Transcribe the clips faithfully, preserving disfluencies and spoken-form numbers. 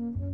Bye.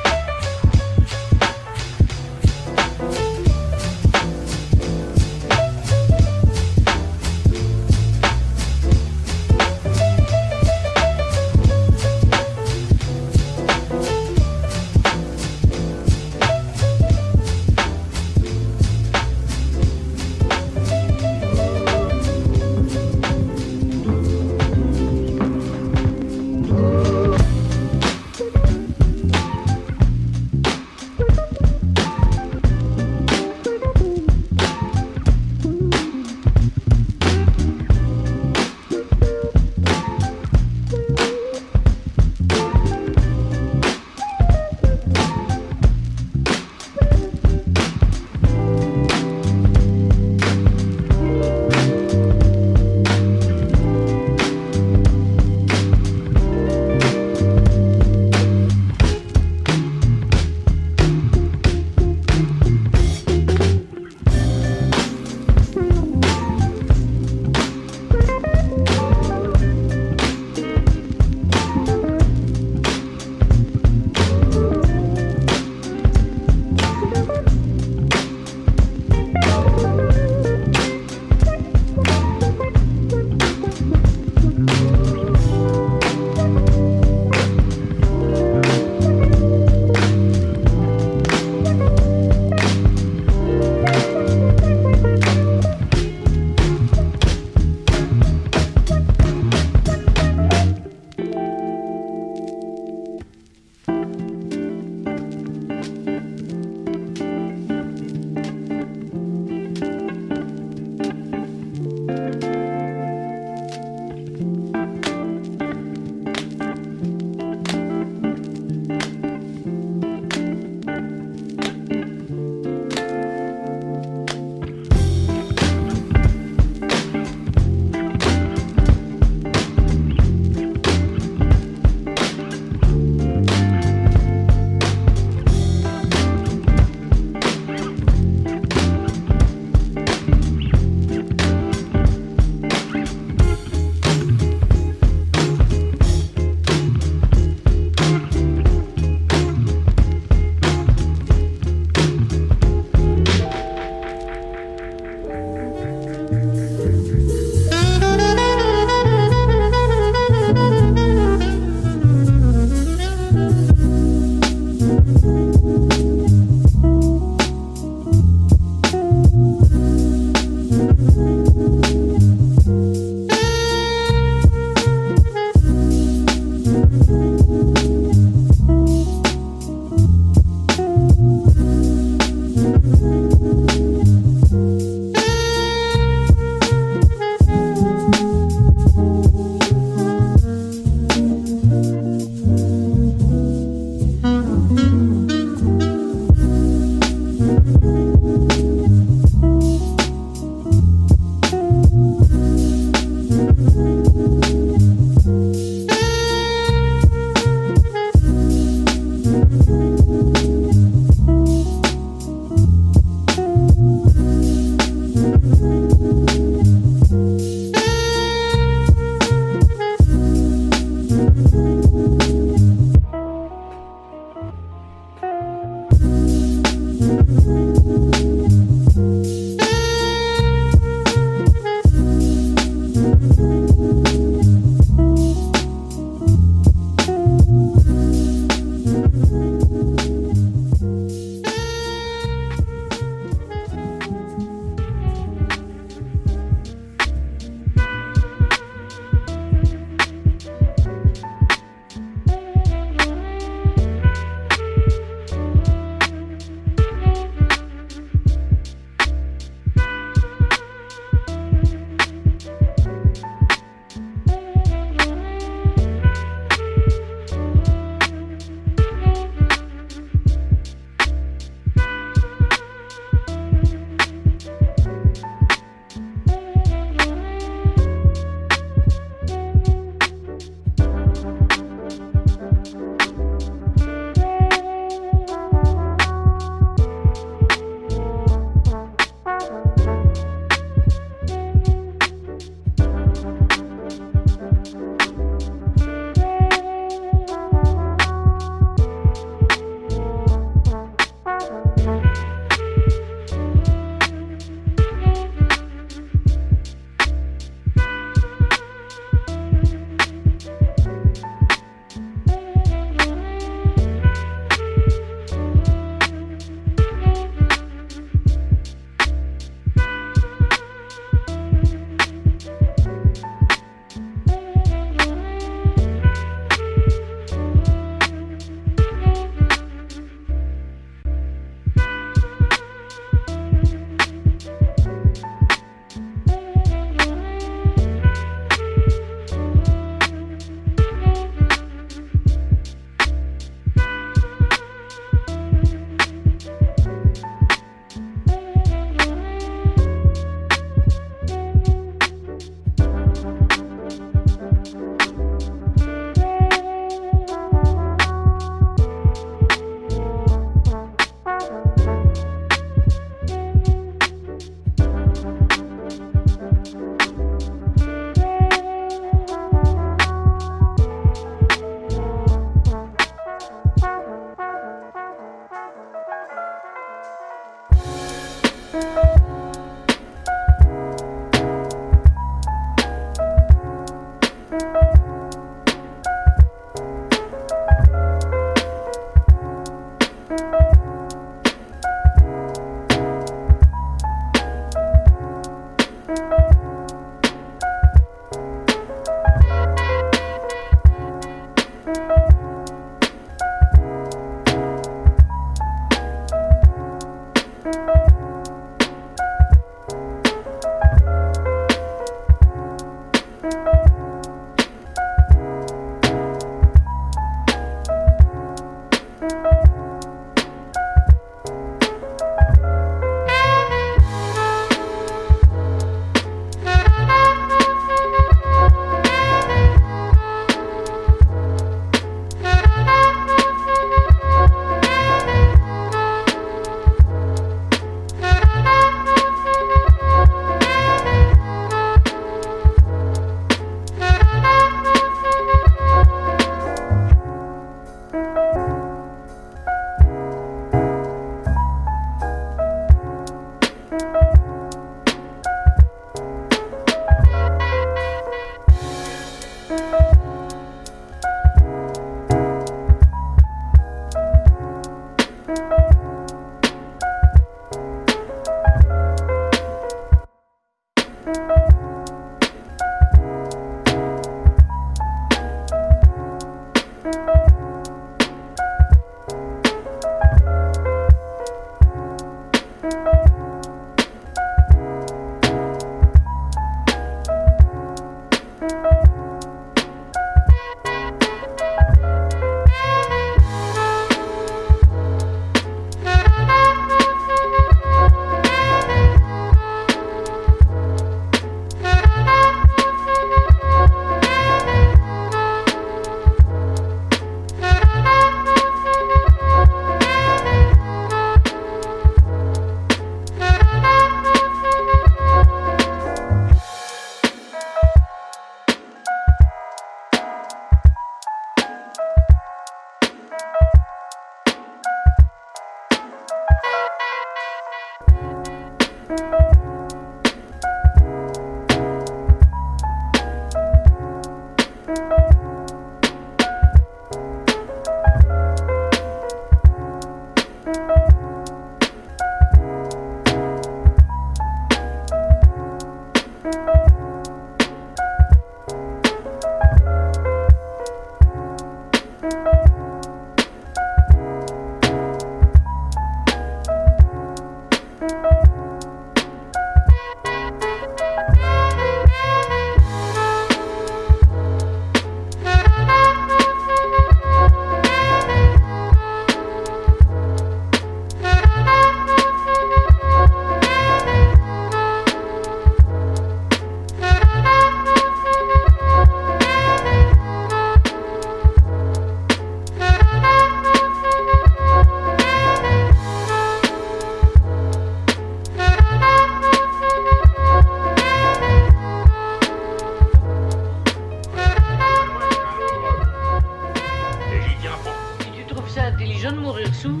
c'est intelligent de mourir sous.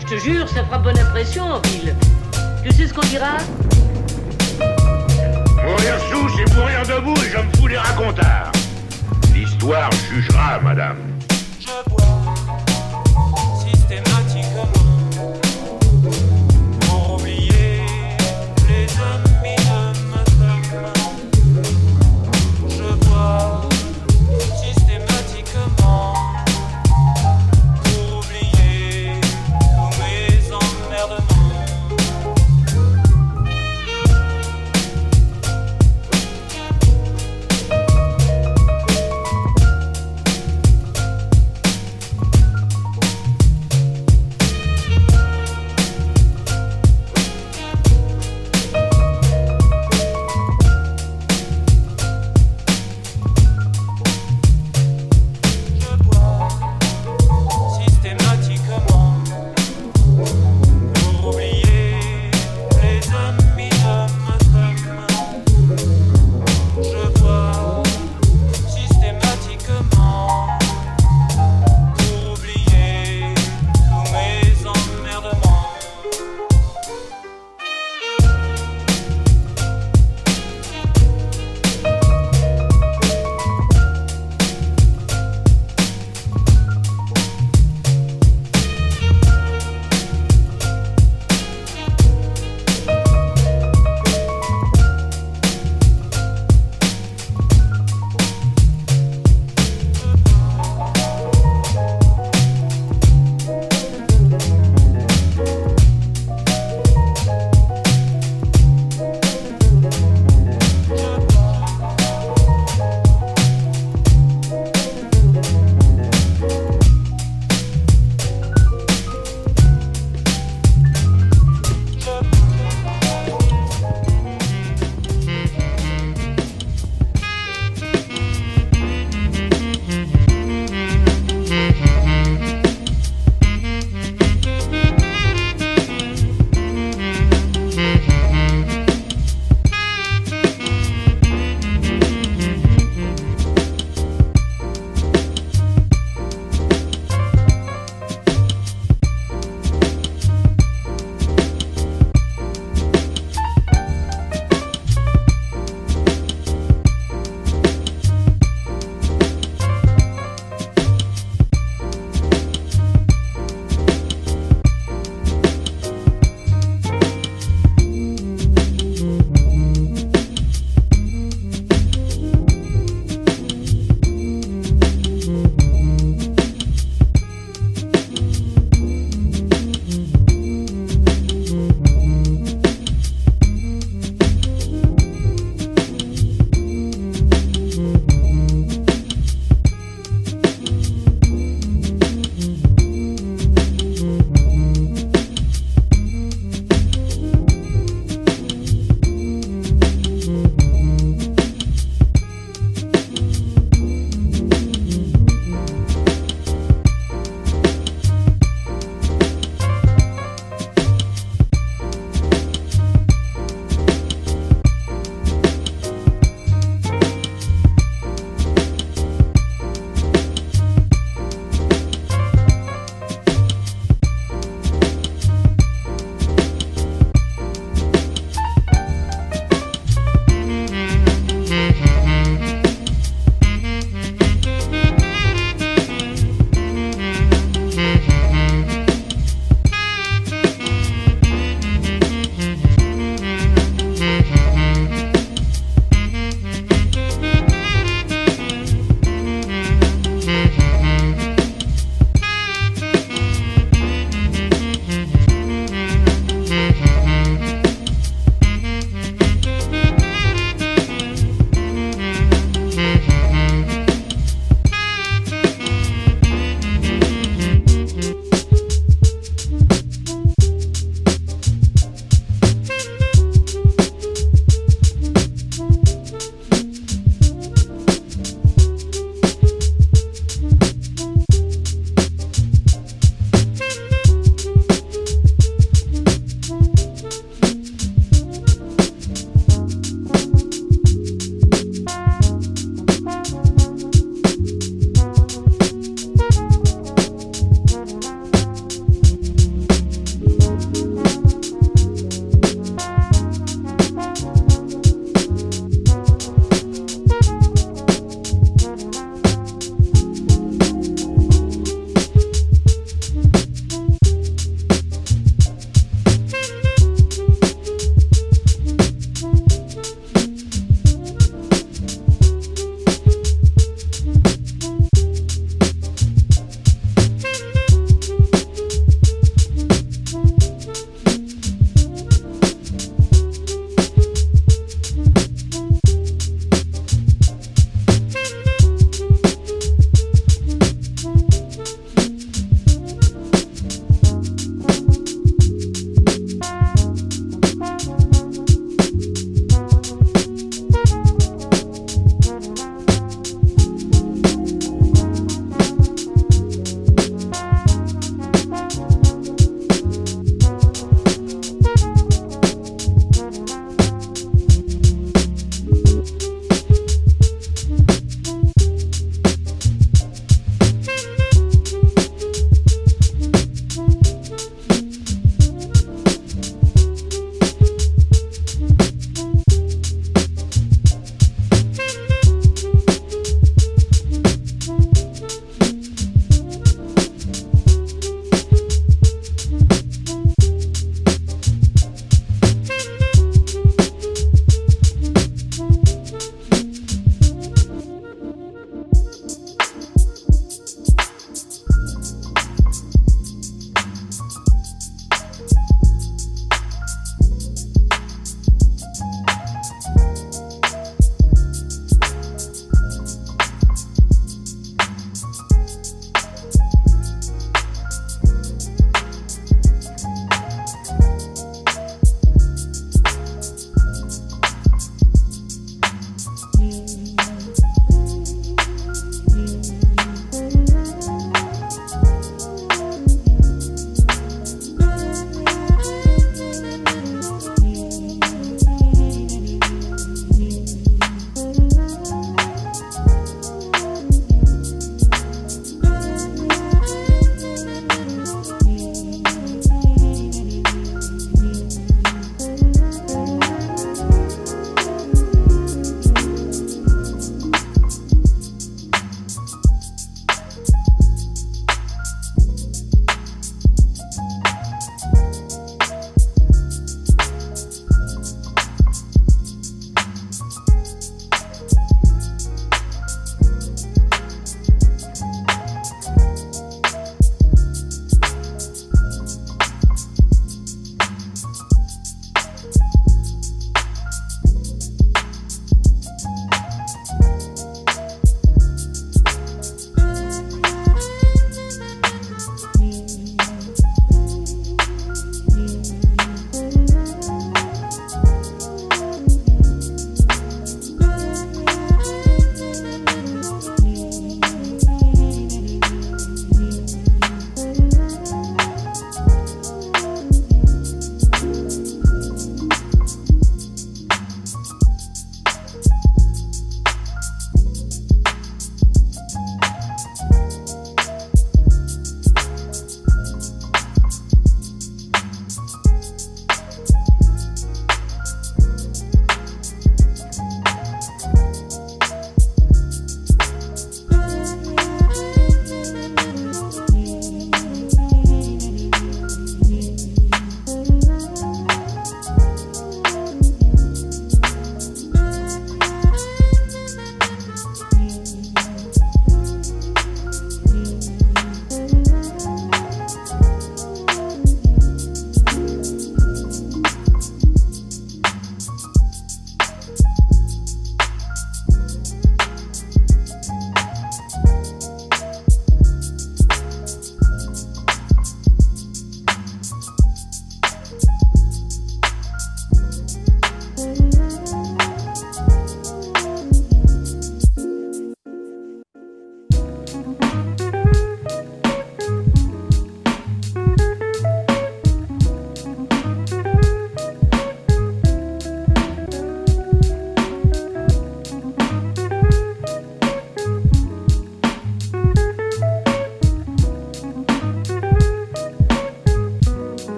Je te jure, ça fera bonne impression en ville. Tu sais ce qu'on dira? Mourir sous, c'est mourir debout et je me fous des racontars. L'histoire jugera, madame.